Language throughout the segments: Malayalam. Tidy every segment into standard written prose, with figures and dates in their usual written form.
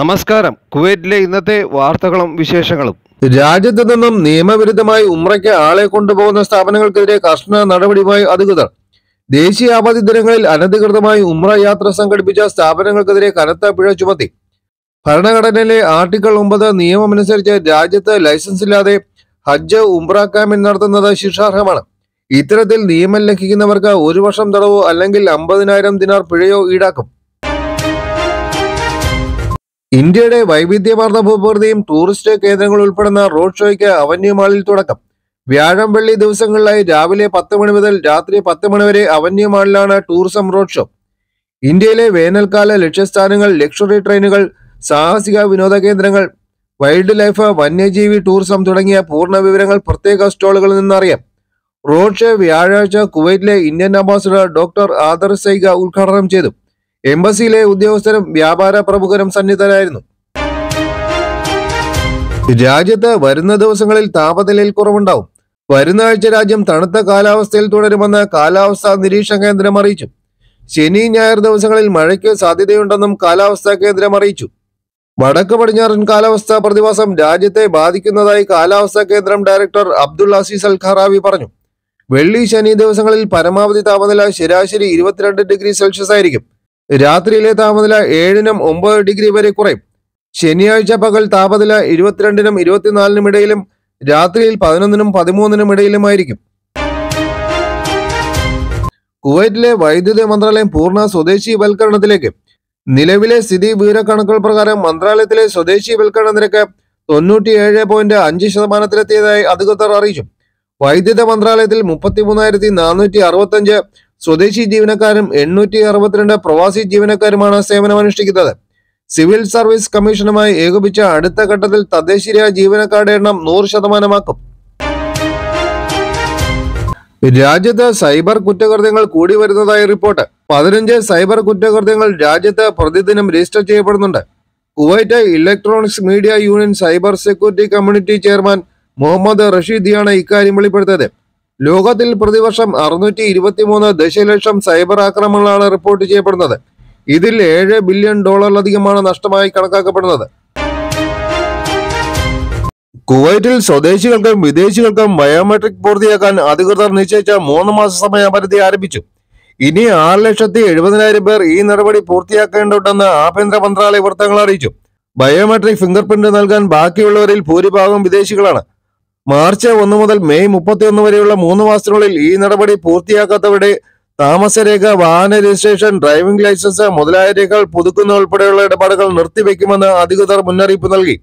നമസ്കാരം. കുവൈറ്റിലെ ഇന്നത്തെ വാർത്തകളും വിശേഷങ്ങളും. രാജ്യത്തു നിന്നും നിയമവിരുദ്ധമായി ഉംറയ്ക്ക് ആളെ കൊണ്ടുപോകുന്ന സ്ഥാപനങ്ങൾക്കെതിരെ കർശന നടപടിയുമായി അധികൃതർ. ദേശീയ അവധി ദിനങ്ങളിൽ അനധികൃതമായി ഉംറ യാത്ര സംഘടിപ്പിച്ച സ്ഥാപനങ്ങൾക്കെതിരെ കനത്ത പിഴ ചുമത്തി. ഭരണഘടനയിലെ ആർട്ടിക്കിൾ 9 നിയമമനുസരിച്ച് രാജ്യത്ത് ലൈസൻസ് ഇല്ലാതെ ഹജ്ജ് ഉംറ ക്യാമ്പയിൻ നടത്തുന്നത് ശിക്ഷാർഹമാണ്. ഇത്തരത്തിൽ നിയമം ലംഘിക്കുന്നവർക്ക് 1 വർഷം തടവോ അല്ലെങ്കിൽ 50,000 ദിനാർ പിഴയോ ഈടാക്കും. ഇന്ത്യയുടെ വൈവിധ്യമാർന്ന ഭൂപ്രകൃതിയും ടൂറിസ്റ്റ് കേന്ദ്രങ്ങൾ ഉൾപ്പെടുന്ന റോഡ് ഷോയ്ക്ക് അവന്യൂ മാളിൽ തുടക്കം. വ്യാഴം വെള്ളി ദിവസങ്ങളിലായി രാവിലെ 10 മണി മുതൽ രാത്രി 10 മണി വരെ അവന്യൂ മാളിലാണ് ടൂറിസം റോഡ് ഷോ. ഇന്ത്യയിലെ വേനൽക്കാല ലക്ഷ്യസ്ഥാനങ്ങൾ, ലക്ഷറി ട്രെയിനുകൾ, സാഹസിക വിനോദ കേന്ദ്രങ്ങൾ, വൈൽഡ് ലൈഫ്, വന്യജീവി ടൂറിസം തുടങ്ങിയ പൂർണ്ണ വിവരങ്ങൾ പ്രത്യേക സ്റ്റോളുകളിൽ നിന്നറിയാം. റോഡ് ഷോ വ്യാഴാഴ്ച കുവൈറ്റിലെ Indian ambassador doctor other Saigal ഉദ്ഘാടനം ചെയ്തു. എംബസിയിലെ ഉദ്യോഗസ്ഥരും വ്യാപാര പ്രമുഖരും സന്നിഹിതരായിരുന്നു. രാജ്യത്ത് വരുന്ന ദിവസങ്ങളിൽ താപനിലയിൽ കുറവുണ്ടാവും. വരുന്ന ആഴ്ച രാജ്യം തണുത്ത കാലാവസ്ഥയിൽ തുടരുമെന്ന് കാലാവസ്ഥാ നിരീക്ഷണ കേന്ദ്രം അറിയിച്ചു. ശനി ഞായർ ദിവസങ്ങളിൽ മഴയ്ക്ക് സാധ്യതയുണ്ടെന്നും കാലാവസ്ഥാ കേന്ദ്രം അറിയിച്ചു. വടക്ക് പടിഞ്ഞാറൻ കാലാവസ്ഥാ പ്രതിഭാസം രാജ്യത്തെ ബാധിക്കുന്നതായി കാലാവസ്ഥാ കേന്ദ്രം director Abdul Aziz Al Qarawi പറഞ്ഞു. വെള്ളി ശനി ദിവസങ്ങളിൽ പരമാവധി താപനില ശരാശരി 22 ഡിഗ്രി സെൽഷ്യസ് ആയിരിക്കും. രാത്രിയിലെ താപനില 7 നും 9 ഡിഗ്രി വരെ കുറയും. ശനിയാഴ്ച പകൽ താപനില 22 നും 24 ഇടയിലും രാത്രിയിൽ 11 നും 13 ഇടയിലുമായിരിക്കും. കുവൈറ്റിലെ വൈദ്യുതി മന്ത്രാലയം പൂർണ്ണ സ്വദേശീവൽക്കരണത്തിലേക്ക്. നിലവിലെ സ്ഥിതി വിവരക്കണക്കുകൾ പ്രകാരം മന്ത്രാലയത്തിലെ സ്വദേശീവൽക്കരണ നിരക്ക് 97.5%-ത്തിലെത്തിയതായി അധികൃതർ അറിയിച്ചു. വൈദ്യുത മന്ത്രാലയത്തിൽ 33,465 സ്വദേശി ജീവനക്കാരും 862 പ്രവാസി ജീവനക്കാരുമാണ് സേവനമനുഷ്ഠിക്കുന്നത്. സിവിൽ സർവീസ് കമ്മീഷനുമായി ഏകോപിച്ച അടുത്ത ഘട്ടത്തിൽ തദ്ദേശീയ ജീവനക്കാരുടെ എണ്ണം 100%-ആക്കും. രാജ്യത്ത് സൈബർ കുറ്റകൃത്യങ്ങൾ കൂടി വരുന്നതായി റിപ്പോർട്ട്. 15 സൈബർ കുറ്റകൃത്യങ്ങൾ രാജ്യത്ത് പ്രതിദിനം രജിസ്റ്റർ ചെയ്യപ്പെടുന്നുണ്ട്. Kuwait electronics media union cyber security community chairman Mohammed റഷീദിയാണ് ഇക്കാര്യം വെളിപ്പെടുത്തിയത്. ലോകത്തിൽ പ്രതിവർഷം 623 ദശലക്ഷം സൈബർ ആക്രമണങ്ങളാണ് റിപ്പോർട്ട് ചെയ്യപ്പെടുന്നത്. ഇതിൽ $7 ബില്യൺ നഷ്ടമായി കണക്കാക്കപ്പെടുന്നത്. കുവൈറ്റിൽ സ്വദേശികൾക്കും വിദേശികൾക്കും ബയോമെട്രിക് പൂർത്തിയാക്കാൻ അധികൃതർ നിശ്ചയിച്ച 3 മാസ സമയപരിധി ആരംഭിച്ചു. ഇനി 6,70,000 പേർ ഈ നടപടി പൂർത്തിയാക്കേണ്ടതുണ്ടെന്ന് ആഭ്യന്തര മന്ത്രാലയ വൃത്തങ്ങൾ അറിയിച്ചു. ബയോമെട്രിക് ഫിംഗർ പ്രിന്റ് നൽകാൻ ബാക്കിയുള്ളവരിൽ ഭൂരിഭാഗം വിദേശികളാണ്. മാർച്ച് 1 മുതൽ മെയ് 31 വരെയുള്ള 3 മാസത്തിനുള്ളിൽ ഈ നടപടി പൂർത്തിയാക്കാത്തവരുടെ താമസരേഖ, വാഹന രജിസ്ട്രേഷൻ, ഡ്രൈവിംഗ് ലൈസൻസ് മുതലായ രേഖകൾ പുതുക്കുന്ന ഉൾപ്പെടെയുള്ള ഇടപാടുകൾ നിർത്തിവെക്കുമെന്ന് അധികൃതർ മുന്നറിയിപ്പ് നൽകി.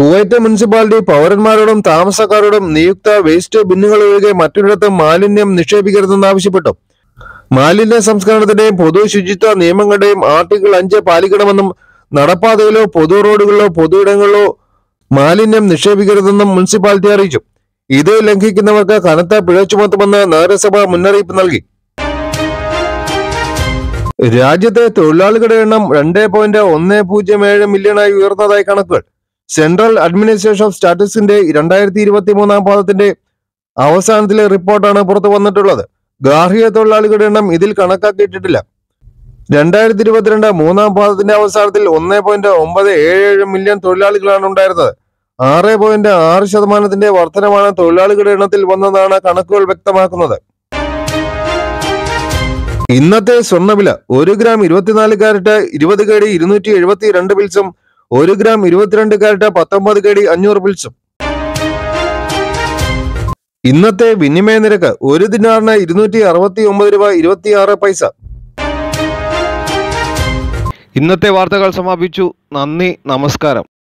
കുവൈറ്റ് മുനിസിപ്പാലിറ്റി പൗരന്മാരോടും താമസക്കാരോടും നിയുക്ത വേസ്റ്റ് ബിന്നുകൾ ഒഴികെ മറ്റൊരിടത്തും മാലിന്യം നിക്ഷേപിക്കരുതെന്ന് ആവശ്യപ്പെട്ടു. മാലിന്യ സംസ്കരണത്തിന്റെയും പൊതു ശുചിത്വ നിയമങ്ങളുടെയും ആർട്ടിക്കിൾ 5 പാലിക്കണമെന്നും നടപ്പാതയിലോ പൊതു റോഡുകളിലോ പൊതുയിടങ്ങളിലോ മാലിന്യം നിക്ഷേപിക്കരുതെന്നും മുനിസിപ്പാലിറ്റി അറിയിച്ചു. ഇത് ലംഘിക്കുന്നവർക്ക് കനത്ത പിഴ ചുമത്തുമെന്ന് നഗരസഭ മുന്നറിയിപ്പ് നൽകി. രാജ്യത്തെ തൊഴിലാളികളുടെ എണ്ണം 2.107 മില്യണായി ഉയർന്നതായി കണക്കുകൾ. സെൻട്രൽ അഡ്മിനിസ്ട്രേഷൻ ഓഫ് സ്റ്റാറ്റിസ്റ്റിക്സിന്റെ 2023 പാദത്തിന്റെ അവസാനത്തിലെ റിപ്പോർട്ടാണ് പുറത്തു വന്നിട്ടുള്ളത്. ഗാർഹിക തൊഴിലാളികളുടെ എണ്ണം ഇതിൽ കണക്കാക്കിയിട്ടില്ല. 2022 3 പാദത്തിന്റെ അവസാനത്തിൽ 1.977 മില്യൺ തൊഴിലാളികളാണ് ഉണ്ടായിരുന്നത്. 6.6%-ന്റെ വർധനമാണ് തൊഴിലാളികളുടെ എണ്ണത്തിൽ വന്നതാണ് കണക്കുകൾ വ്യക്തമാക്കുന്നത്. ഇന്നത്തെ സ്വർണ്ണവില: 1 ഗ്രാം 24 കാരറ്റ് 20 KD 272 പിൽസും 1 ഗ്രാം 22 കാരറ്റ് 19 KD 500 പിൽസും. ഇന്നത്തെ വിനിമയ നിരക്ക്: 1 ദിനാറിന് 269.26 രൂപ. ഇന്നത്തെ വാർത്തകൾ സമാപിച്ചു. നന്ദി, നമസ്കാരം.